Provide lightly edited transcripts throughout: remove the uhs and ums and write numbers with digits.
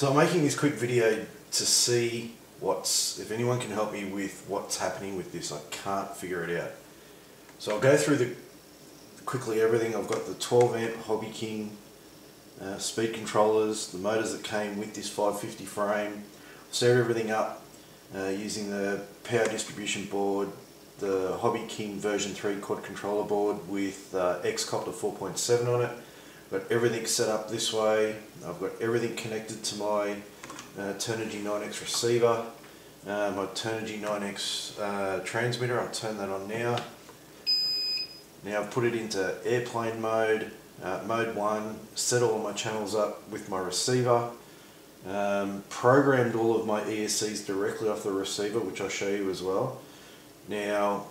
So I'm making this quick video to see if anyone can help me with what's happening with this. I can't figure it out. So I'll go through quickly everything. I've got the 12 amp Hobby King speed controllers, the motors that came with this 550 frame. I've set everything up using the power distribution board, the Hobby King version 3 quad controller board with Xcopter 4.7 on it. I've got everything set up this way. I've got everything connected to my Turnigy 9x receiver, my Turnigy 9x transmitter. I'll turn that on now. Now I've put it into airplane mode, mode 1, set all my channels up with my receiver, programmed all of my ESCs directly off the receiver, which I'll show you as well. Now,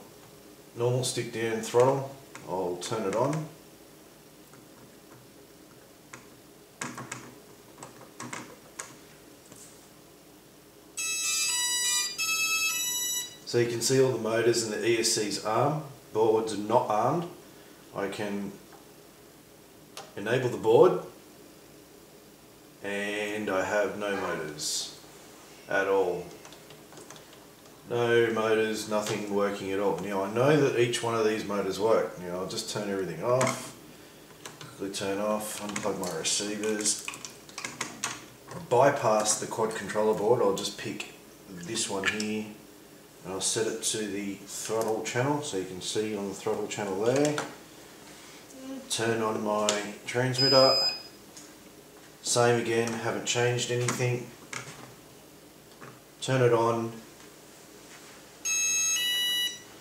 normal stick down throttle, I'll turn it on. So you can see all the motors and the ESCs arm. Boards are not armed. I can enable the board and I have no motors at all. No motors, nothing working at all. Now I know that each one of these motors work. Now I'll just turn everything off, quickly turn off, unplug my receivers. I'll bypass the quad controller board, I'll just pick this one here. And I'll set it to the throttle channel, so you can see on the throttle channel there. Turn on my transmitter. Same again, haven't changed anything. Turn it on.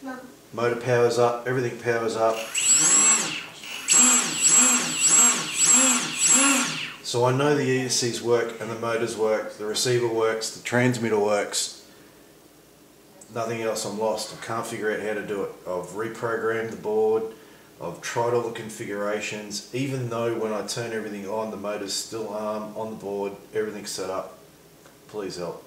No. Motor powers up, everything powers up. So I know the ESCs work and the motors work, the receiver works, the transmitter works. Nothing else, I'm lost. I can't figure out how to do it. I've reprogrammed the board, I've tried all the configurations, even though when I turn everything on the motor's still on the board, everything's set up. Please help.